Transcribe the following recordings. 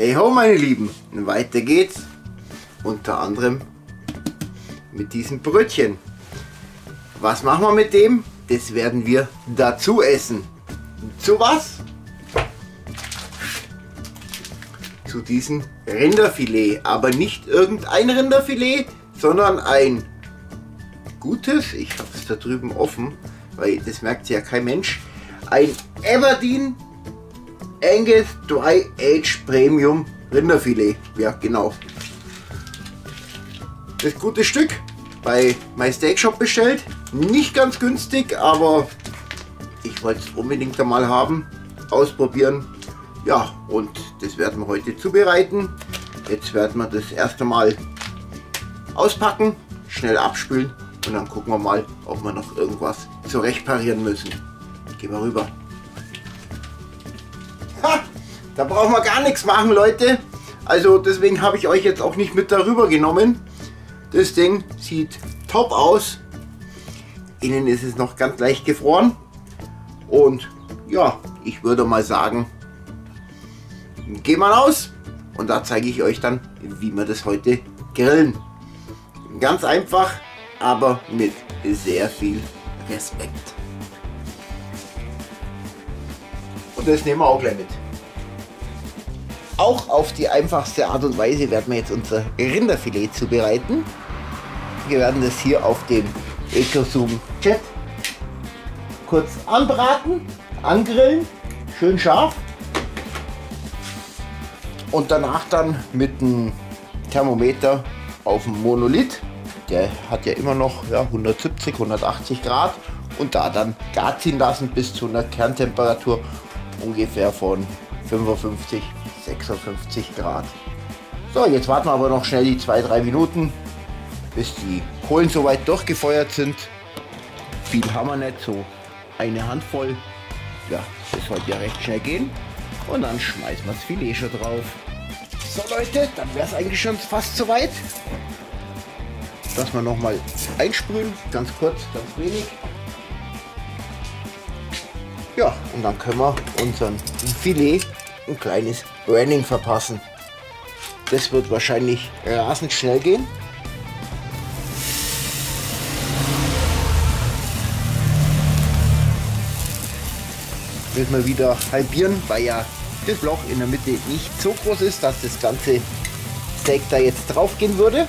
Hey ho, meine Lieben, weiter geht's, unter anderem mit diesem Brötchen. Was machen wir mit dem? Das werden wir dazu essen. Zu was? Zu diesem Rinderfilet, aber nicht irgendein Rinderfilet, sondern ein gutes, ich habe es da drüben offen, weil das merkt ja kein Mensch, ein Aberdeen Angus Dry Aged Premium Rinderfilet. Ja, genau. Das gute Stück bei MySteakshop bestellt. Nicht ganz günstig, aber ich wollte es unbedingt einmal haben. Ausprobieren. Ja, und das werden wir heute zubereiten. Jetzt werden wir das erste Mal auspacken, schnell abspülen und dann gucken wir mal, ob wir noch irgendwas zurecht parieren müssen. Gehen wir rüber. Ha, da brauchen wir gar nichts machen, Leute. Also deswegen habe ich euch jetzt auch nicht mit darüber genommen. Das Ding sieht top aus. Innen ist es noch ganz leicht gefroren. Und ja, ich würde mal sagen, gehen wir raus. Und da zeige ich euch dann, wie wir das heute grillen. Ganz einfach, aber mit sehr viel Respekt. Und das nehmen wir auch gleich mit. Auch auf die einfachste Art und Weise werden wir jetzt unser Rinderfilet zubereiten. Wir werden das hier auf dem EcoZoom-Jet kurz anbraten, angrillen, schön scharf. Und danach dann mit dem Thermometer auf dem Monolith. Der hat ja immer noch 170, 180 Grad. Und da dann gar ziehen lassen bis zu einer Kerntemperatur ungefähr von 55, 56 Grad. So, jetzt warten wir aber noch schnell die 2-3 Minuten, bis die Kohlen soweit durchgefeuert sind. Viel haben wir nicht, so eine Handvoll. Ja, das sollte ja recht schnell gehen. Und dann schmeißen wir das Filet schon drauf. So Leute, dann wäre es eigentlich schon fast soweit. Dass wir nochmal einsprühen, ganz kurz, ganz wenig. Ja, und dann können wir unserem Filet ein kleines Branding verpassen. Das wird wahrscheinlich rasend schnell gehen. Wird man wieder halbieren, weil ja das Loch in der Mitte nicht so groß ist, dass das ganze Steak da jetzt drauf gehen würde.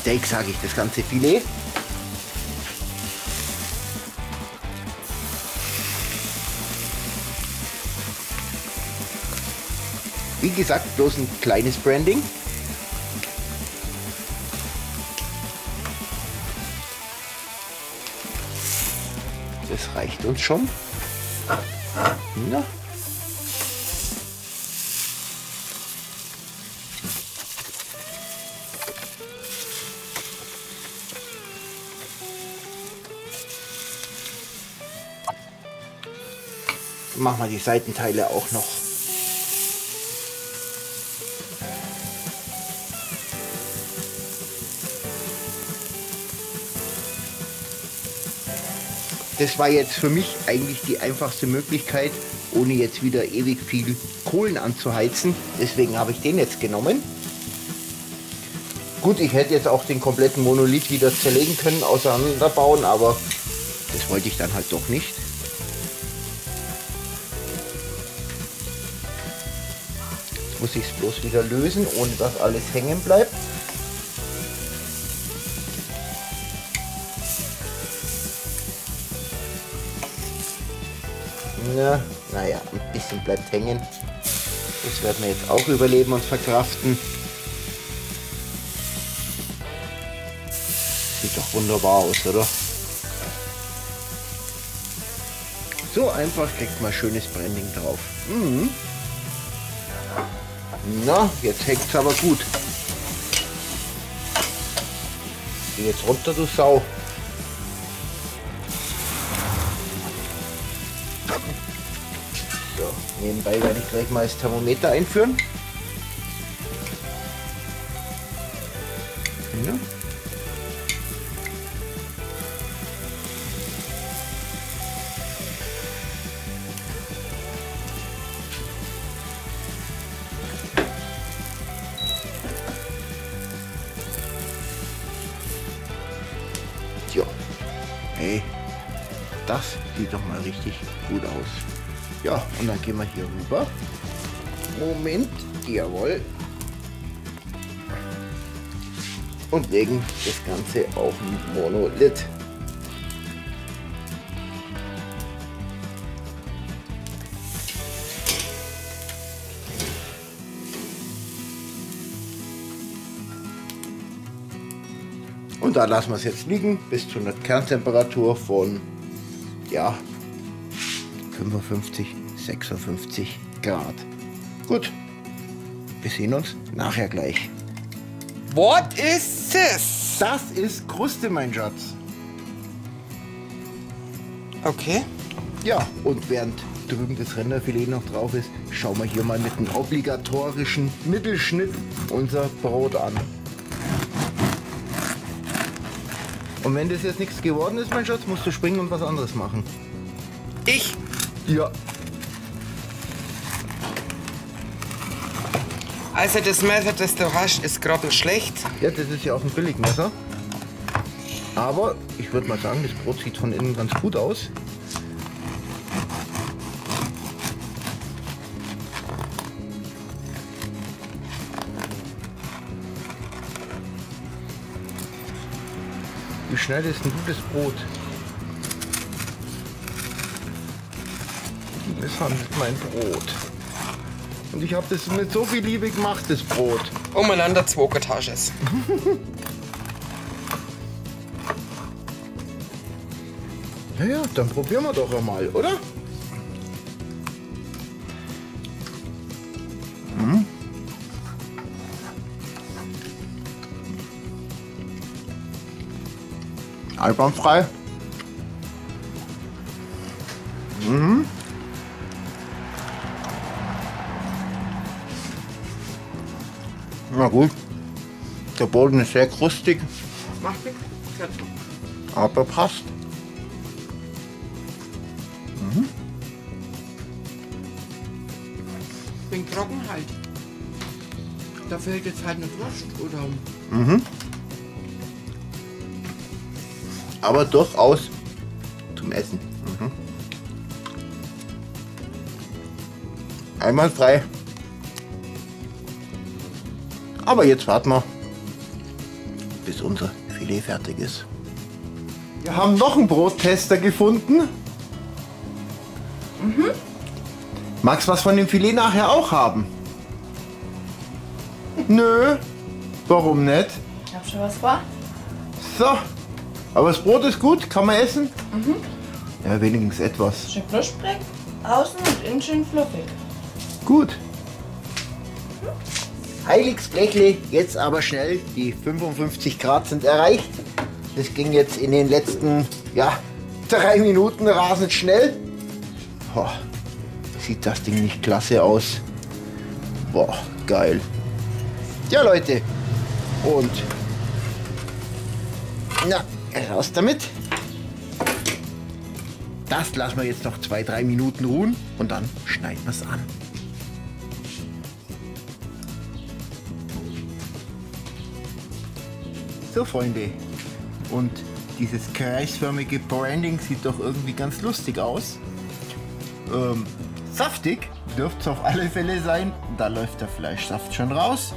Steak sage ich, das ganze Filet. Wie gesagt, bloß ein kleines Branding. Das reicht uns schon. Ja. Machen wir die Seitenteile auch noch. Das war jetzt für mich eigentlich die einfachste Möglichkeit, ohne jetzt wieder ewig viel Kohlen anzuheizen. Deswegen habe ich den jetzt genommen. Gut, ich hätte jetzt auch den kompletten Monolith wieder zerlegen können, auseinanderbauen, aber das wollte ich dann halt doch nicht. Jetzt muss ich es bloß wieder lösen, ohne dass alles hängen bleibt. Naja, ein bisschen bleibt hängen. Das werden wir jetzt auch überleben und verkraften. Sieht doch wunderbar aus, oder? So einfach kriegt man schönes Branding drauf. Mhm. Na, jetzt hängt es aber gut. Geh jetzt runter, du Sau. Nebenbei werde ich gleich mal das Thermometer einführen. Ja. Hey, das sieht doch mal richtig gut aus. Ja, und dann gehen wir hier rüber. Moment, jawohl. Und legen das Ganze auf den Monolith. Und da lassen wir es jetzt liegen bis zu einer Kerntemperatur von, ja, 55, 56 Grad. Gut, wir sehen uns nachher gleich. What is this? Das ist Kruste, mein Schatz. Okay. Ja, und während drüben das Rinderfilet noch drauf ist, schauen wir hier mal mit einem obligatorischen Mittelschnitt unser Brot an. Und wenn das jetzt nichts geworden ist, mein Schatz, musst du springen und was anderes machen. Ich? Ja. Also das Messer, das du hast, ist grottenschlecht. Ja, das ist ja auch ein Billigmesser. Aber ich würde mal sagen, das Brot sieht von innen ganz gut aus. Wie schnell ist ein gutes Brot? Die misshandelt mein Brot. Und ich habe das mit so viel Liebe gemacht, das Brot. Umeinander zwei Getages. Naja, dann probieren wir doch einmal, oder? Hm? Einwandfrei. Mhm. Na gut, der Boden ist sehr krustig, aber passt. Mhm. Bin trocken halt. Da fehlt jetzt halt eine Wurst, oder? Mhm. Aber durchaus zum Essen. Mhm. Einwandfrei. Aber jetzt warten wir, bis unser Filet fertig ist. Wir haben noch einen Brottester gefunden. Mhm. Magst du was von dem Filet nachher auch haben? Nö. Warum nicht? Ich hab schon was vor. So. Aber das Brot ist gut, kann man essen? Mhm. Ja, wenigstens etwas. Schön knusprig, außen und innen schön fluffig. Gut. Mhm. Heiliges Blechle, jetzt aber schnell. Die 55 Grad sind erreicht. Das ging jetzt in den letzten, ja, 3 Minuten rasend schnell. Boah, sieht das Ding nicht klasse aus. Boah, geil. Ja, Leute. Und... na. Raus damit. Das lassen wir jetzt noch 2-3 Minuten ruhen und dann schneiden wir es an. So, Freunde. Und dieses kreisförmige Branding sieht doch irgendwie ganz lustig aus. Saftig dürfte es auf alle Fälle sein. Da läuft der Fleischsaft schon raus.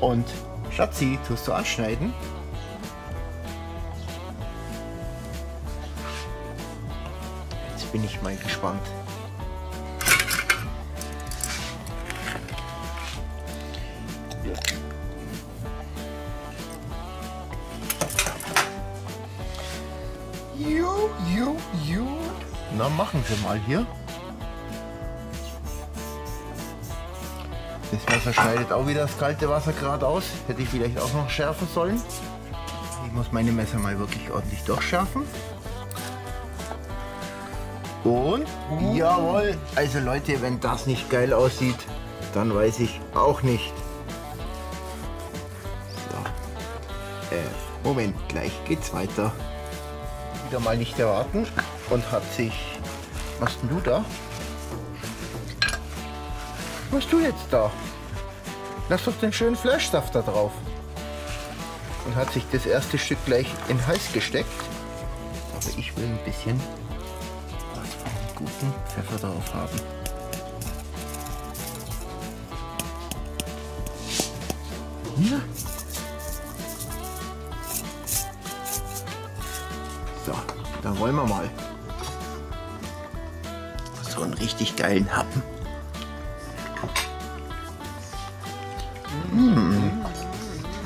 Und Schatzi, tust du anschneiden? Bin ich mal gespannt. Jo. Na, machen Sie mal hier. Das Messer schneidet auch wieder das kalte Wasser geradeaus. Hätte ich vielleicht auch noch schärfen sollen. Ich muss meine Messer mal wirklich ordentlich durchschärfen. Und, jawohl, also Leute, wenn das nicht geil aussieht, dann weiß ich auch nicht. So. Moment, gleich geht's weiter. Wieder mal nicht erwarten und hat sich... Was denn du da? Was hast du jetzt da? Lass doch den schönen Fleischsaft da drauf. Und hat sich das erste Stück gleich in den Hals gesteckt. aber ich will ein bisschen was von einem guten Pfeffer drauf haben. Ja. So, dann wollen wir mal so einen richtig geilen Happen. Mm.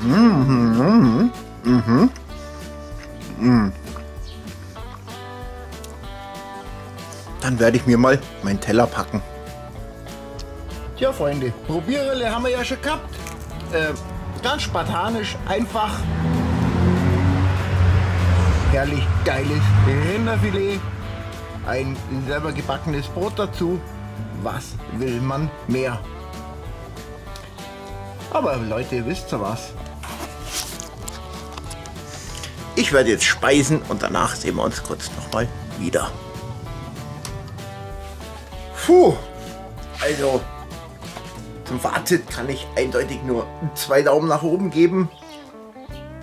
Mm-hmm. Mm-hmm. Mm. Dann werde ich mir mal meinen Teller packen. Tja, Freunde, Probierrille haben wir ja schon gehabt. Ganz spartanisch, einfach herrlich geiles Rinderfilet, ein selber gebackenes Brot dazu. Was will man mehr? Aber Leute, ihr wisst ja was. Ich werde jetzt speisen und danach sehen wir uns kurz nochmal wieder. Puh, also zum Fazit kann ich eindeutig nur 2 Daumen nach oben geben.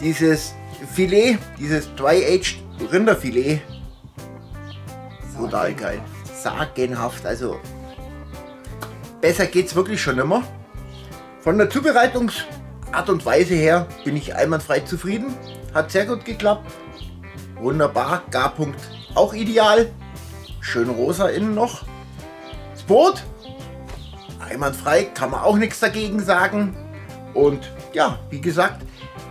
Dieses Filet, dieses Dry Aged Rinderfilet, total geil, sagenhaft, also besser geht's wirklich schon immer. Von der Zubereitungsart und Weise her bin ich einwandfrei zufrieden, hat sehr gut geklappt, wunderbar, Garpunkt auch ideal, schön rosa innen noch, das Brot einwandfrei, kann man auch nichts dagegen sagen. Und ja, wie gesagt,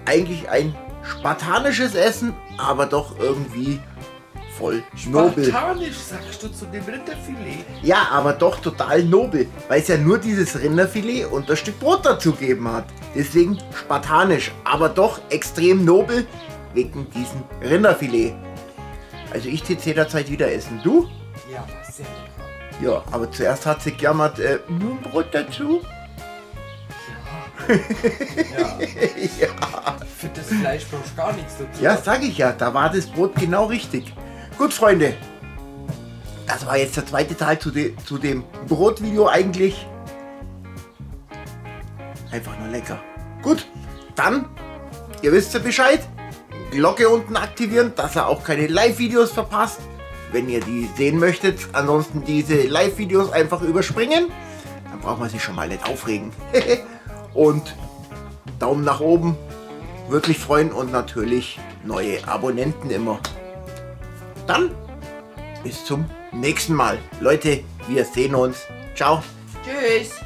eigentlich ein spartanisches Essen, aber doch irgendwie voll nobel. Spartanisch sagst du zu dem Rinderfilet? Ja, aber doch total nobel, weil es ja nur dieses Rinderfilet und das Stück Brot dazu gegeben hat. Deswegen spartanisch, aber doch extrem nobel wegen diesem Rinderfilet. Also ich tät jederzeit wieder essen. Du? Ja, sehr. Ja, aber zuerst hat sie gejammert, nur ein Brot dazu. Ja. Ja. Ja. Für das Fleisch brauchst du gar nichts dazu. Ja, sag ich ja, da war das Brot genau richtig. Gut, Freunde, das war jetzt der zweite Teil zu dem Brotvideo eigentlich. Einfach nur lecker. Gut, dann, ihr wisst ja Bescheid, Glocke unten aktivieren, dass ihr auch keine Live-Videos verpasst. Wenn ihr die sehen möchtet, ansonsten diese Live-Videos einfach überspringen, dann braucht man sich schon mal nicht aufregen. Und Daumen nach oben, wirklich freuen und natürlich neue Abonnenten immer. Dann bis zum nächsten Mal. Leute, wir sehen uns. Ciao. Tschüss.